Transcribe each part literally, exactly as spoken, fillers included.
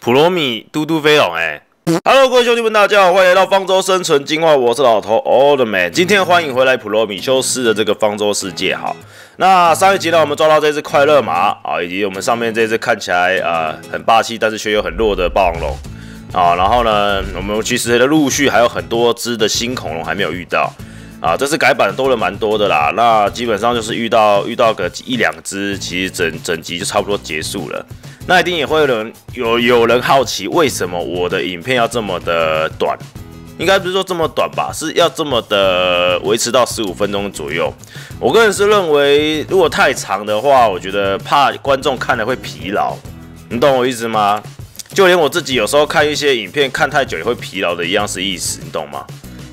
普罗米嘟嘟飞龙哎、欸、，Hello， 各位兄弟们，大家好，欢迎来到方舟生存精华，我是老头 Old Man。今天欢迎回来普罗米修斯的这个方舟世界。好，那上一集呢，我们抓到这只快乐马啊，以及我们上面这只看起来啊、呃、很霸气，但是却又很弱的霸王龙啊。然后呢，我们其实陆续还有很多只的新恐龙还没有遇到啊。这次改版多了蛮多的啦，那基本上就是遇到遇到个一两只，其实整整集就差不多结束了。那一定也会有人有有人好奇，为什么我的影片要这么的短？应该不是说这么短吧，是要这么的维持到十五分钟左右。我个人是认为，如果太长的话，我觉得怕观众看了会疲劳，你懂我意思吗？就连我自己有时候看一些影片看太久也会疲劳的一样是意思，你懂吗？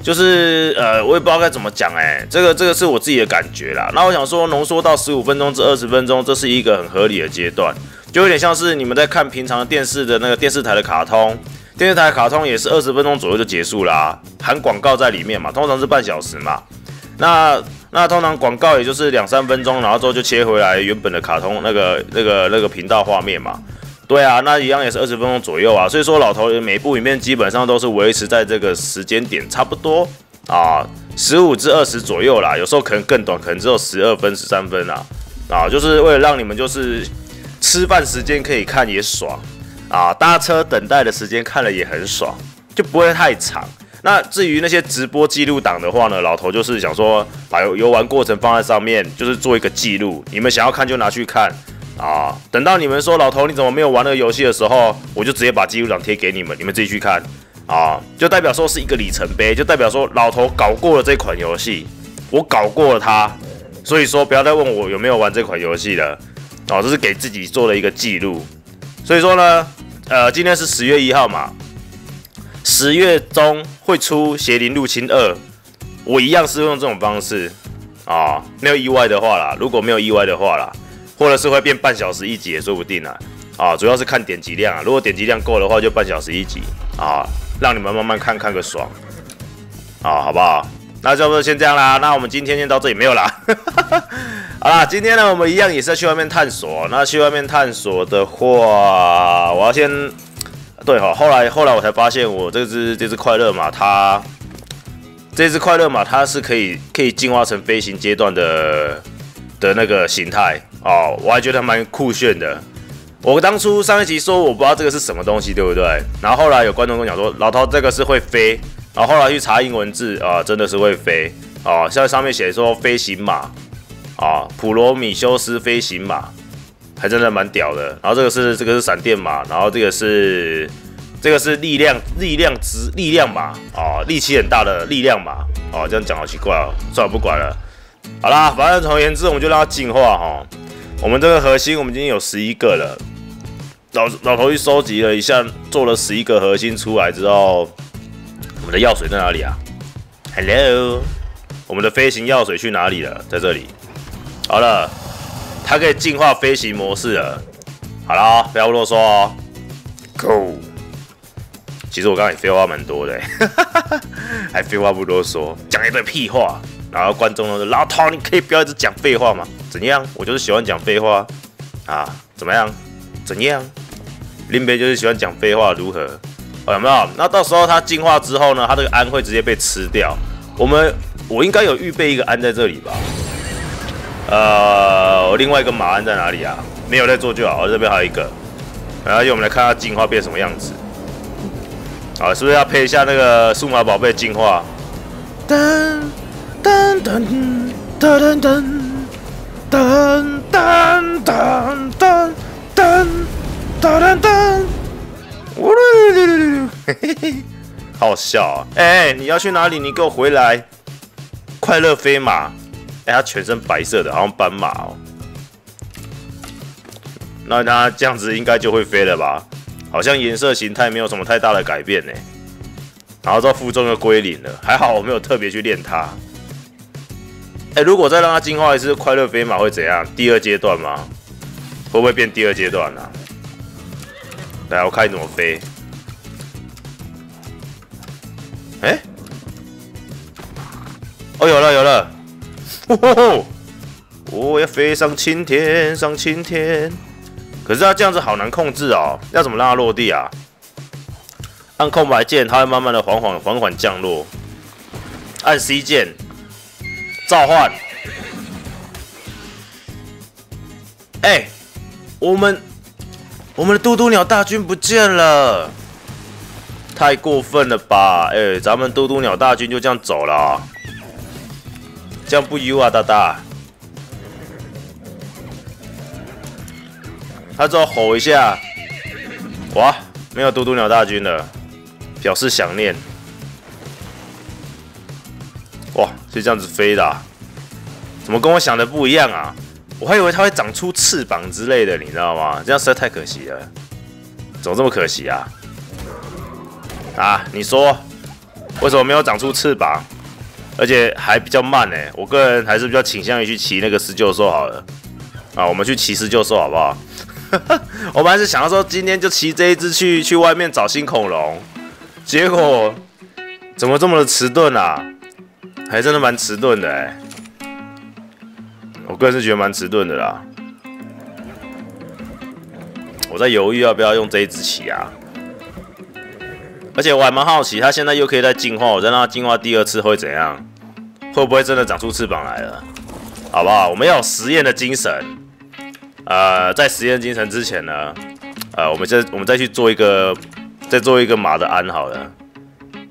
就是呃，我也不知道该怎么讲哎、欸，这个这个是我自己的感觉啦。那我想说，浓缩到十五分钟至二十分钟，这是一个很合理的阶段。就有点像是你们在看平常电视的那个电视台的卡通，电视台的卡通也是二十分钟左右就结束啦、啊，含广告在里面嘛，通常是半小时嘛。那那通常广告也就是两三分钟，然后之后就切回来原本的卡通那个那个那个频道画面嘛。对啊，那一样也是二十分钟左右啊。所以说老头每部影片基本上都是维持在这个时间点差不多啊，十五至二十左右啦，有时候可能更短，可能只有十二分、十三分啦。啊，就是为了让你们就是。吃饭时间可以看也爽啊，搭车等待的时间看了也很爽，就不会太长。那至于那些直播记录档的话呢，老头就是想说把游玩过程放在上面，就是做一个记录，你们想要看就拿去看啊。等到你们说老头你怎么没有玩那个游戏的时候，我就直接把记录档贴给你们，你们自己去看啊，就代表说是一个里程碑，就代表说老头搞过了这款游戏，我搞过了它，所以说不要再问我有没有玩这款游戏了。哦，这是给自己做了一个记录，所以说呢，呃，今天是十月一号嘛，十月中会出《邪灵入侵二》，我一样是用这种方式啊、哦，没有意外的话啦，如果没有意外的话啦，或者是会变半小时一集也说不定啦，啊、哦，主要是看点击量啊，如果点击量够的话，就半小时一集啊、哦，让你们慢慢看看个爽，啊、哦，好不好？那就不是先这样啦，那我们今天先到这里没有啦。好啦，今天呢，我们一样也是去外面探索。那去外面探索的话，我要先对哈。后来后来我才发现，我这只这只快乐马，它这只快乐马它是可以可以进化成飞行阶段的的那个形态哦，我还觉得蛮酷炫的。我当初上一集说我不知道这个是什么东西，对不对？然后后来有观众跟我讲说，老头这个是会飞。然后后来去查英文字啊、呃，真的是会飞啊、呃，像上面写说飞行马。啊，普罗米修斯飞行马，还真的蛮屌的。然后这个是这个是闪电马，然后这个是这个是力量力量值力量马啊，力气很大的力量马啊，这样讲好奇怪哦，算了不管了。好啦，反正总而言之，我们就让它进化哈。我们这个核心，我们今天有十一个了。老老头去收集了一下，做了十一个核心出来之后，我们的药水在哪里啊 ？Hello， 我们的飞行药水去哪里了？在这里。好了，它可以进化飞行模式了。好了、哦，不要啰嗦哦。Go。其实我刚才也废话蛮多的、欸，还废话不啰嗦，讲一堆屁话。然后观众都说：“老头，你可以不要一直讲废话嘛？怎样？我就是喜欢讲废话啊！怎么样？怎样？林北就是喜欢讲废话，如何？哦，有没有？那到时候它进化之后呢？它这个鞍会直接被吃掉。我们我应该有预备一个鞍在这里吧？”呃，我另外一个马鞍在哪里啊？没有在做就好。我这边还有一个，然后我们来看它进化变什么样子。啊，是不是要配一下那个数码宝贝进化？噔噔噔噔噔噔噔噔噔噔噔噔，我嘞，嘿嘿嘿，好笑啊！哎，你要去哪里？你给我回来！快乐飞马。哎、欸，它全身白色的，好像斑马哦。那它这样子应该就会飞了吧？好像颜色形态没有什么太大的改变呢。然后到负重就归零了，还好我没有特别去练它。哎、欸，如果再让它进化一次快乐飞马会怎样？第二阶段吗？会不会变第二阶段啊？来，我看你怎么飞。哎、欸，哦，有了，有了。哦吼吼！我要飞上青天，上青天，可是它这样子好难控制哦，要怎么让它落地啊？按空白键，它会慢慢的缓缓缓缓降落。按 C 键，召唤。哎、欸，我们我们的嘟嘟鸟大军不见了，太过分了吧？哎、欸，咱们嘟嘟鸟大军就这样走了、哦，这样不优啊，大大。 他只要吼一下，哇，没有嘟嘟鸟大军了，表示想念。哇，是这样子飞的、啊，怎么跟我想的不一样啊？我还以为它会长出翅膀之类的，你知道吗？这样实在太可惜了，怎么这么可惜啊？啊，你说为什么没有长出翅膀，而且还比较慢呢、欸？我个人还是比较倾向于去骑那个狮鹫兽好了。啊，我们去骑狮鹫兽好不好？ 我本来是想要说今天就骑这一只去去外面找新恐龙，结果怎么这么的迟钝啊？还真的蛮迟钝的哎、欸，我个人是觉得蛮迟钝的啦。我在犹豫要不要用这一只骑啊，而且我还蛮好奇，它现在又可以再进化，我再让它进化第二次会怎样？会不会真的长出翅膀来了？好不好？我们要有实验的精神。 呃，在实验精神之前呢，呃，我们再我们再去做一个，再做一个马的鞍好了。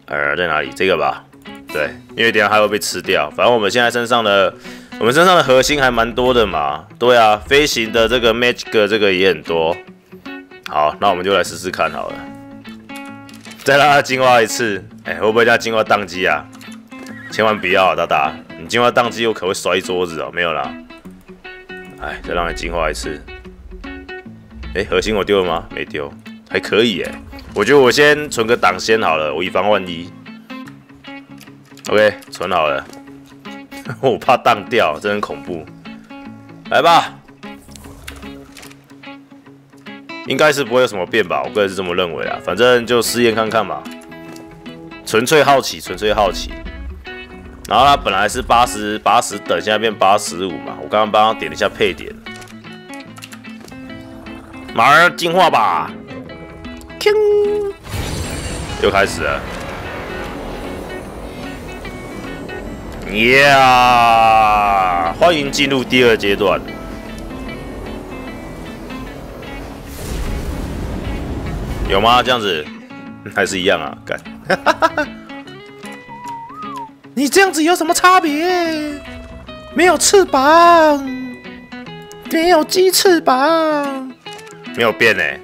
呃，在哪里？这个吧。对，因为等下它会被吃掉。反正我们现在身上的，我们身上的核心还蛮多的嘛。对啊，飞行的这个 magic 这个也很多。好，那我们就来试试看好了。再让它进化一次，哎、欸，会不会它进化宕机啊？千万不要、啊，大大，你进化宕机我可会摔桌子哦。没有啦。 哎，再让你进化一次。哎、欸，核心我丢了吗？没丢，还可以哎、欸。我觉得我先存个档先好了，我以防万一。OK， 存好了。我怕当掉，真的很恐怖。来吧，应该是不会有什么变吧？我个人是这么认为啊。反正就试验看看嘛，纯粹好奇，纯粹好奇。 然后它本来是八十 八十等，现在变八十五嘛。我刚刚帮它点了一下配点，马儿进化吧！又开始了，呀、yeah! ！欢迎进入第二阶段。有吗？这样子还是一样啊？干！你这样子有什么差别？没有翅膀，没有鸡翅膀，没有变呢、欸，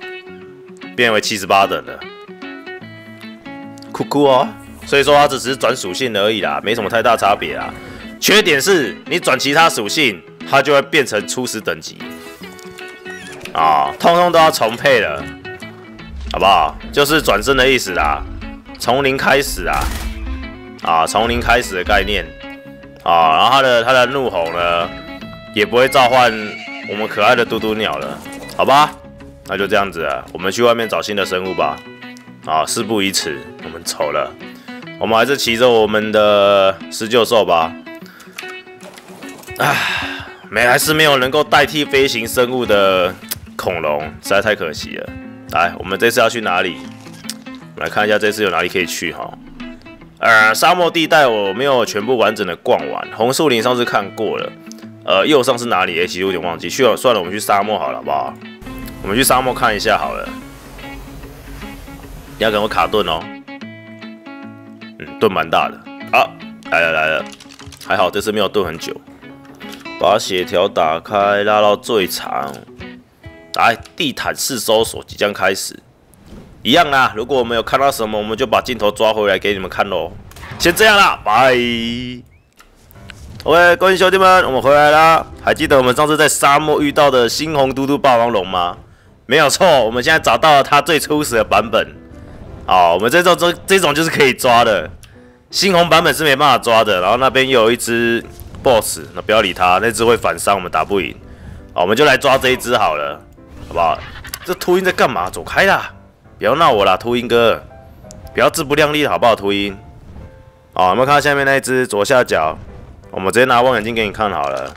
变为七十八等了，酷酷哦。所以说它只是转属性而已啦，没什么太大差别啦。缺点是你转其他属性，它就会变成初始等级啊、哦，通通都要重配了，好不好？就是转生的意思啦，从零开始啦。 啊，从零开始的概念啊，然后它的它的怒吼呢，也不会召唤我们可爱的嘟嘟鸟了，好吧？那就这样子了，我们去外面找新的生物吧。啊，事不宜迟，我们走了，我们还是骑着我们的狮鹫兽吧。唉，没还是没有能够代替飞行生物的恐龙，实在太可惜了。来，我们这次要去哪里？我们来看一下这次有哪里可以去哈。 呃，沙漠地带我没有全部完整的逛完，红树林上次看过了，呃，右上是哪里？哎、欸，其实有点忘记。去了，算了，我们去沙漠好了，好不好？我们去沙漠看一下好了。你要跟我卡顿哦，嗯，顿蛮大的啊，来了来了，还好这次没有顿很久。把血条打开，拉到最长。来，地毯式搜索即将开始。 一样啦，如果我们有看到什么，我们就把镜头抓回来给你们看咯。先这样啦，拜。OK， 各位兄弟们，我们回来啦。还记得我们上次在沙漠遇到的猩红嘟嘟霸王龙吗？没有错，我们现在找到了它最初始的版本。好，我们这种这这种就是可以抓的，猩红版本是没办法抓的。然后那边又有一只 boss， 那不要理它，那只会反伤，我们打不赢。好，我们就来抓这一只好了，好不好？这秃鹰在干嘛？走开啦！ 不要闹我啦，秃鹰哥！不要自不量力，好不好？秃鹰，啊、哦，有没有看到下面那一只左下角？我们直接拿望远镜给你看好了，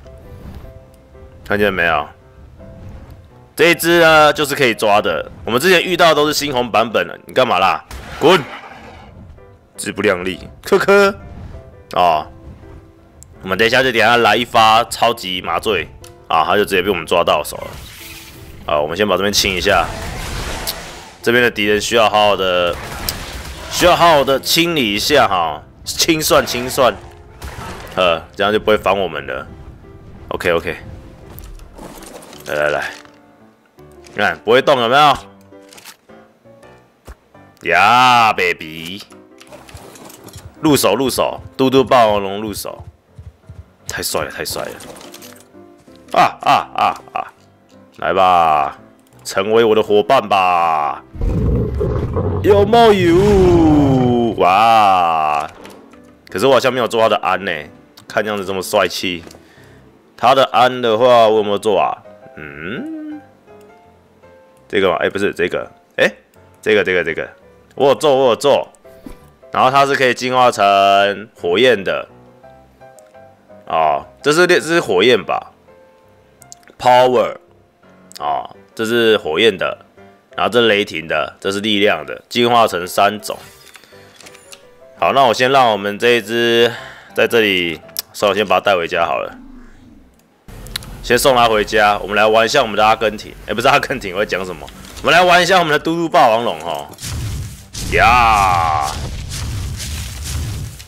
看见没有？这一只呢就是可以抓的。我们之前遇到的都是猩红版本了，你干嘛啦？滚！自不量力，科科啊！我们等一下就给他来一发超级麻醉啊，他就直接被我们抓到手了。啊，我们先把这边清一下，这边的敌人需要好好的，需要好好的清理一下哈，清算清算，呃，这样就不会防我们了。OK OK， 来来来。 你看不会动有没有？呀、yeah, ，baby， 入手入手，嘟嘟霸王龙入手，太帅了太帅了！啊啊啊啊！来吧，成为我的伙伴吧！有冒有哇！可是我好像没有做他的鞍呢、欸，看样子这么帅气。他的鞍的话，我有没有做啊？嗯。 这个嘛，哎、欸，不是这个，哎、欸，这个这个这个，我有做我有做，然后它是可以进化成火焰的，哦，这是这是火焰吧 ？Power， 哦，这是火焰的，然后这是雷霆的，这是力量的，进化成三种。好，那我先让我们这一只在这里，稍微先把它带回家好了。 先送他回家，我们来玩一下我们的阿根廷，哎、欸，不是阿根廷，我在讲什么？我们来玩一下我们的嘟嘟霸王龙哦。呀、yeah!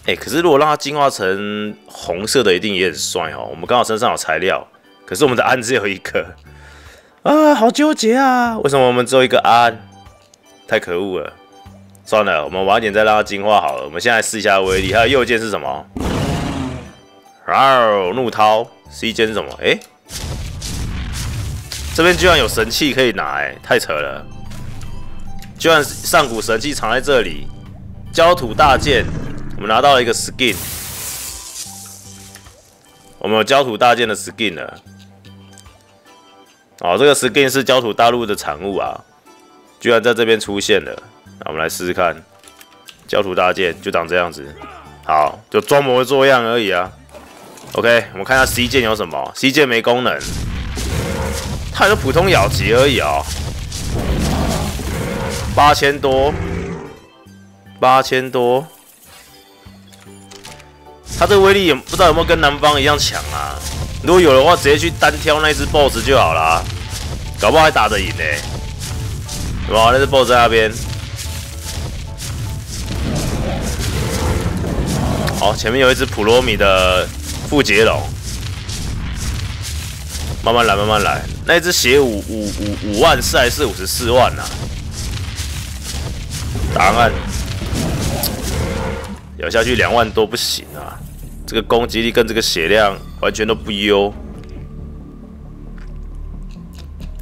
欸，哎，可是如果让它进化成红色的，一定也很帅哦。我们刚好身上有材料，可是我们的鞍只有一个，啊，好纠结啊！为什么我们只有一个鞍？太可恶了！算了，我们晚一点再让它进化好了。我们现在试一下威力，它的右键是什么？哦，怒涛 ，C 键是什么？哎、欸。 这边居然有神器可以拿、欸，太扯了！居然上古神器藏在这里，焦土大剑，我们拿到了一个 skin， 我们有焦土大剑的 skin 了。哦，这个 skin 是焦土大陆的产物啊，居然在这边出现了。那我们来试试看，焦土大剑就长这样子，好，就装模作样而已啊。OK， 我们看一下 C 键有什么 ，C 键没功能。 它也是普通咬击而已哦，八千多，八千多，它这个威力也不知道有没有跟南方一样强啊？如果有的话，直接去单挑那只 boss 就好啦，搞不好还打得赢呢、欸。哇，那只 boss 在那边，好，前面有一只普罗米的富杰龙。 慢慢来，慢慢来。那只血五五五五万四还是五十四万啊？答案咬下去两万多不行啊！这个攻击力跟这个血量完全都不优。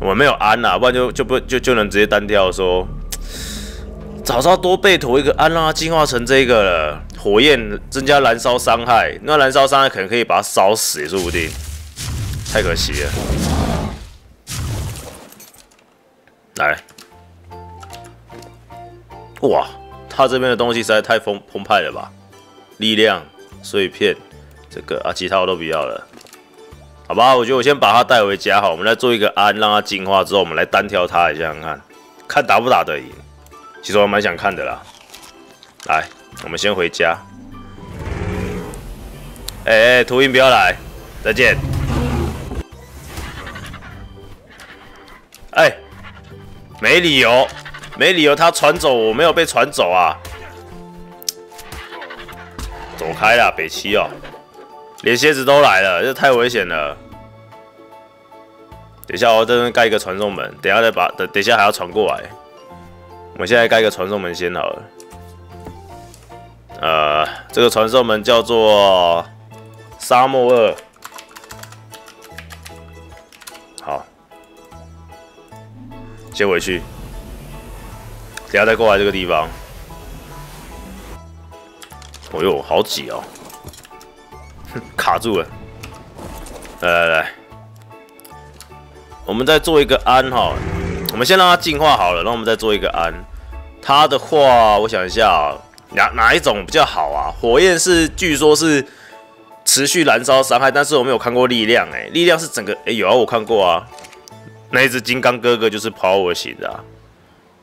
我们没有安啊，不然就就不就就能直接单挑说，早知道多备妥一个安，让它进化成这个了。火焰增加燃烧伤害，那燃烧伤害可能可以把它烧死也说不定。 太可惜了，来，哇，他这边的东西实在太澎澎湃了吧！力量碎片，这个啊，其他我都不要了，好吧？我觉得我先把它带回家好，我们再做一个鞍，让它进化之后，我们来单挑它一下看看，看打不打得赢。其实我蛮想看的啦。来，我们先回家。哎、欸、哎，秃鹰不要来，再见。 哎、欸，没理由，没理由，他传走我没有被传走啊！走开啦，北七哦，连蝎子都来了，这太危险了。等一下，我这边盖一个传送门，等一下再把等等一下还要传过来。我们现在盖一个传送门先好了。呃，这个传送门叫做沙漠二。 先回去，等下再过来这个地方。哦呦，好挤哦！卡住了。来来来，我们再做一个鞍哈，我们先让它进化好了，然后我们再做一个鞍。它的话，我想一下、哦，哪哪一种比较好啊？火焰是据说是持续燃烧伤害，但是我没有看过力量哎、欸，力量是整个哎、欸、有啊，我看过啊。那一只金刚哥哥就是 power 型的、啊，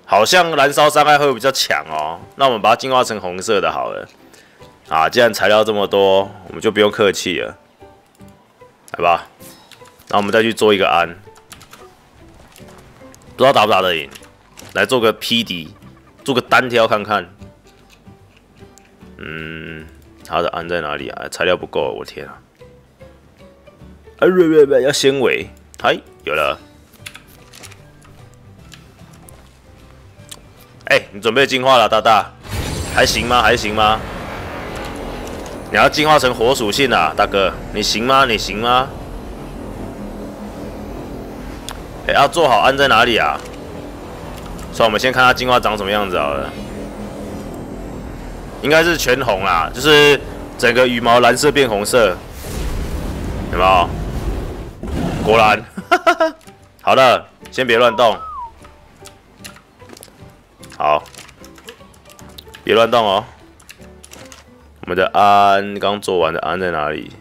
好像燃烧伤害会比较强哦。那我们把它进化成红色的好了。啊，既然材料这么多，我们就不用客气了，来吧。那我们再去做一个安，不知道打不打得赢，来做个劈敌，做个单挑看看。嗯，他的安在哪里啊？材料不够，我天啊！哎，不不不，要纤维，哎，有了。 哎、欸，你准备进化了，大大，还行吗？还行吗？你要进化成火属性啊，大哥，你行吗？你行吗？哎、欸，要、啊、做好安在哪里啊？算了，我们先看它进化长什么样子好了。应该是全红啦，就是整个羽毛蓝色变红色，有没有？果然，好了，先别乱动。 好，别乱动哦。我们的安刚做完的安在哪里？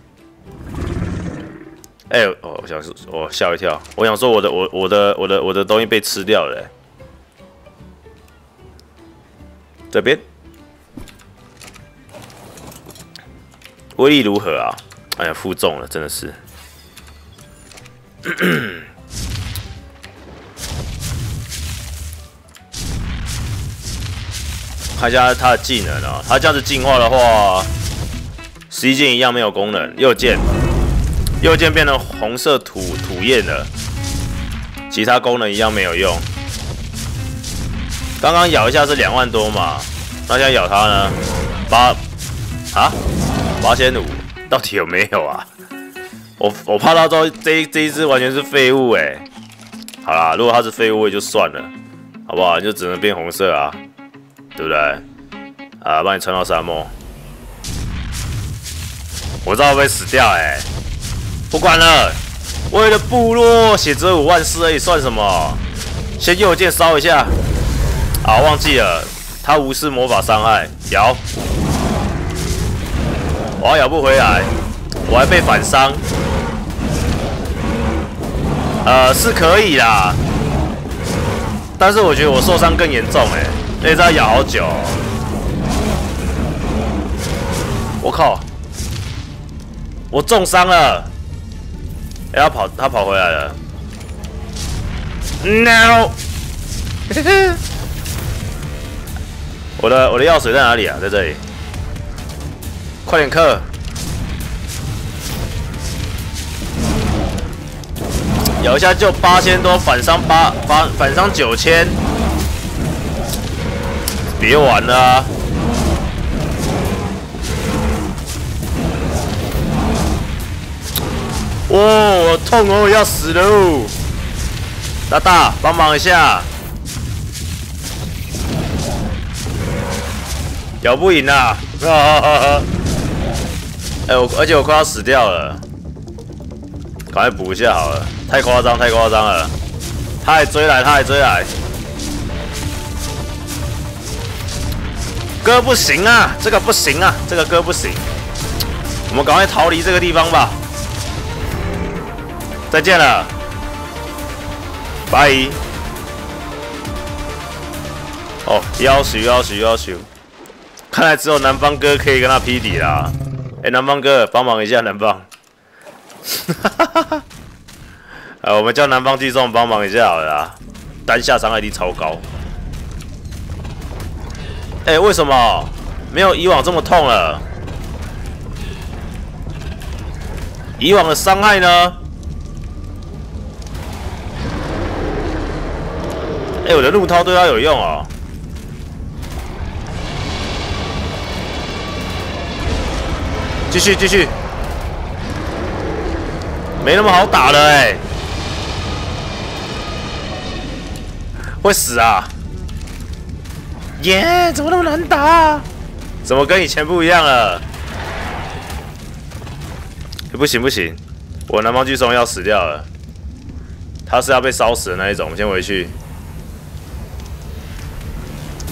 哎、欸，哦，我想说，我吓我一跳，我想说我的我我的我的我的东西被吃掉了、欸。这边威力如何啊？哎呀，负重了，真的是。看一下他的技能啊、喔，他这样子进化的话，十一件一样没有功能。右键，右键变成红色土土焰了，其他功能一样没有用。刚刚咬一下是两万多嘛，那现在咬他呢？八啊，八千五，到底有没有啊？我我怕到时候这这一只完全是废物哎、欸。好啦，如果它是废物也就算了，好不好？就只能变红色啊。 对不对？啊，把你传到沙漠，我知道会死掉哎、欸，不管了，为了部落血只有五万四而已，算什么？先右键烧一下，啊，忘记了，他无视魔法伤害，咬，我还咬不回来，我还被反伤，呃，是可以啦，但是我觉得我受伤更严重哎、欸。 那只要咬好久、哦，我靠，我重伤了！哎、欸，他跑，他跑回来了。No， 我的我的药水在哪里啊？在这里，快点克！咬一下就八千多，反伤八反反伤九千。 别玩了、啊！哦，我痛哦，要死喽！大大，帮忙一下！咬不赢啊！哎、啊欸，我而且我快要死掉了，赶快补一下好了！太夸张，太夸张了！他还追来，他还追来！ 哥不行啊，这个不行啊，这个哥不行，我们赶快逃离这个地方吧。再见了，拜。哦，要求要求要求，看来只有南方哥可以跟他匹敌啦。哎、欸，南方哥，帮忙一下，南方。呃，我们叫南方弟兄帮忙一下好了啦，单下伤害力超高。 哎、欸，为什么没有以往这么痛了？以往的伤害呢？哎、欸，我的怒涛对他有用哦。继续继续，没那么好打了哎、欸，会死啊！ 耶！ Yeah, 怎么那么难打、啊？怎么跟以前不一样了？欸、不行不行，我南方巨松要死掉了，他是要被烧死的那一种。我们先回去。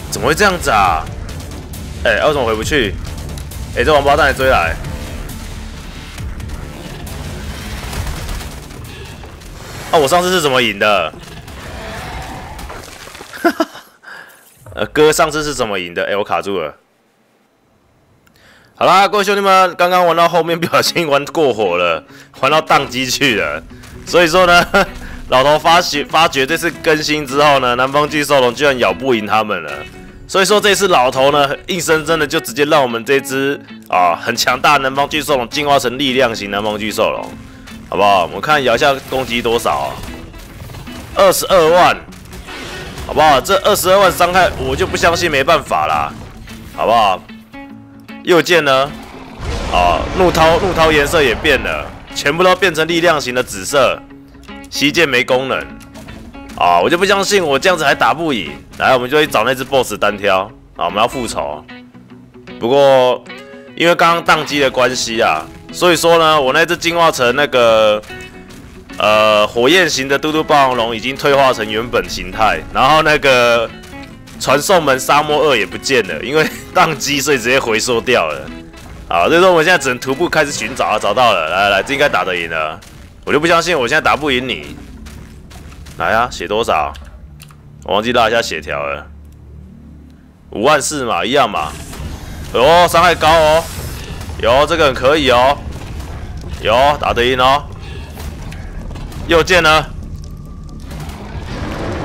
怎么会这样子啊？哎、欸，为什么回不去？哎、欸，这王八蛋还追来！啊，我上次是怎么赢的？哈哈，呃，哥上次是怎么赢的？哎、欸，我卡住了。好啦，各位兄弟们，刚刚玩到后面不小心玩过火了，玩到宕机去了。所以说呢，老头发觉发觉这次更新之后呢，南方巨兽龙居然咬不赢他们了。所以说这次老头呢，硬生生的就直接让我们这只啊很强大的南方巨兽龙进化成力量型南方巨兽龙，好不好？我们看摇下攻击多少、啊，二十二万，好不好？这二十二万伤害我就不相信没办法啦，好不好？ 右键呢？啊，怒涛怒涛颜色也变了，全部都变成力量型的紫色。西键没功能，啊，我就不相信我这样子还打不赢。来，我们就去找那只 boss 单挑啊，我们要复仇。不过因为刚刚宕机的关系啊，所以说呢，我那只进化成那个呃火焰型的嘟嘟霸王龙已经退化成原本形态，然后那个。 传送门沙漠二也不见了，因为宕机，所以直接回缩掉了。好，所以说我们现在只能徒步开始寻找啊，找到了，来来来，这应该打得赢了。我就不相信我现在打不赢你。来啊，血多少？我忘记拉一下血条了。五万四嘛，一样嘛。哦，伤害高哦。有这个很可以哦。有打得赢哦。右键呢？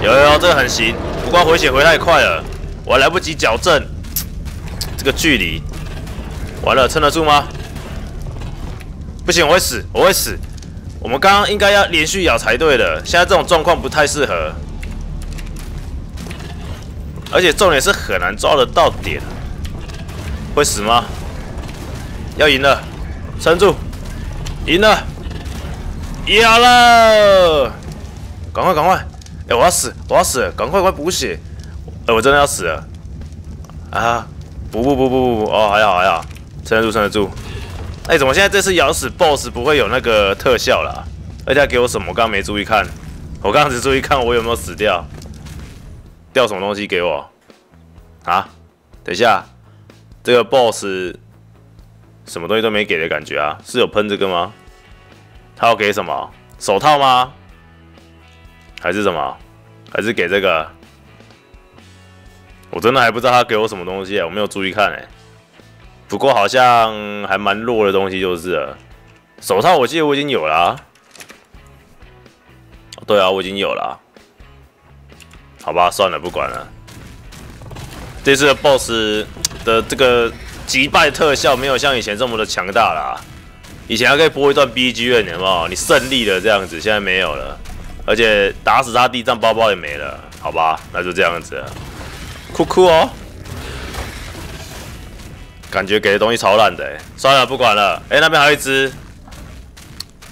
有有有，这个很行。 不过回血回太快了，我来不及矫正这个距离，完了撑得住吗？不行，我会死，我会死。我们刚刚应该要连续咬才对的，现在这种状况不太适合，而且重点是很难抓得到点。会死吗？要赢了，撑住，赢了，咬了，赶快，赶快！ 哎、欸，我要死！我要死了！赶快快补血！哎、欸，我真的要死了！啊，补补补补补！哦，还好还好，撑得住撑得住。哎、欸，怎么现在这次咬死 B O S S 不会有那个特效啦？而且他给我什么？我刚刚没注意看，我刚刚只注意看我有没有死掉，掉什么东西给我？啊？等一下，这个 B O S S 什么东西都没给的感觉啊？是有喷这个吗？他要给什么？手套吗？ 还是什么？还是给这个？我真的还不知道他给我什么东西、欸，我没有注意看哎、欸。不过好像还蛮弱的东西就是了。手套我记得我已经有啦、啊。对啊，我已经有啦、啊。好吧，算了，不管了。这次的 B O S S 的这个击败特效没有像以前这么的强大啦。以前还可以播一段 B G M， 你有没有？你胜利了这样子，现在没有了。 而且打死他，地藏包包也没了，好吧，那就这样子了，酷酷哦。感觉给的东西超烂的、欸，算了，不管了。哎、欸，那边还有一只，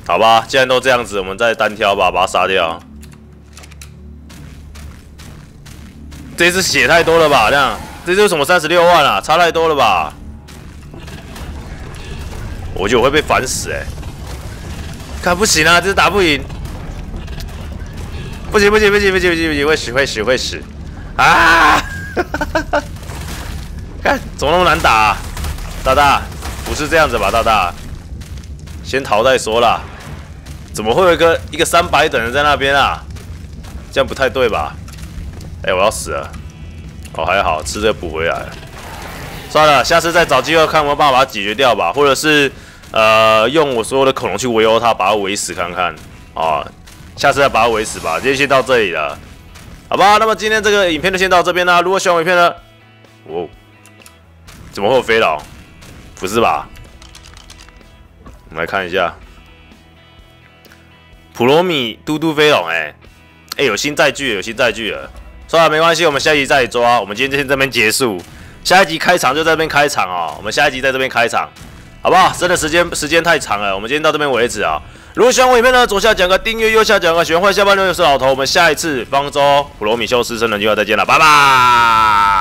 好吧，既然都这样子，我们再单挑吧，把它杀掉。这只血太多了吧？这样，这只为什么三十六万啊？差太多了吧？我觉得我会被烦死哎、欸，看不行啊，这打不赢。 不行不行不行不行不行不行，会死会死会死！啊！看怎么那么难打、啊，大大不是这样子吧，大大，先逃再说啦。怎么会有一个一个三百等人在那边啊？这样不太对吧？哎、欸，我要死了！哦，还好吃这补回来了。算了，下次再找机会看有没有办法把它解决掉吧，或者是呃用我所有的恐龙去围殴它，把它围死看看啊。 下次再把它围死吧，今天先到这里了，好吧？那么今天这个影片就先到这边啦。如果喜欢我影片呢，哦，怎么会有飞龙？不是吧？我们来看一下，普罗米嘟嘟飞龙、欸，哎、欸、哎，有新载具，有新载具了。算了，没关系，我们下一集再抓。我们今天就先这边结束，下一集开场就在这边开场哦。我们下一集在这边开场，好不好？真的时间时间太长了，我们今天到这边为止啊。 如果喜欢我影片呢，左下角个订阅，右下角个喜欢，下半留言是老头。我们下一次方舟普罗米修斯生存计划再见了，拜拜。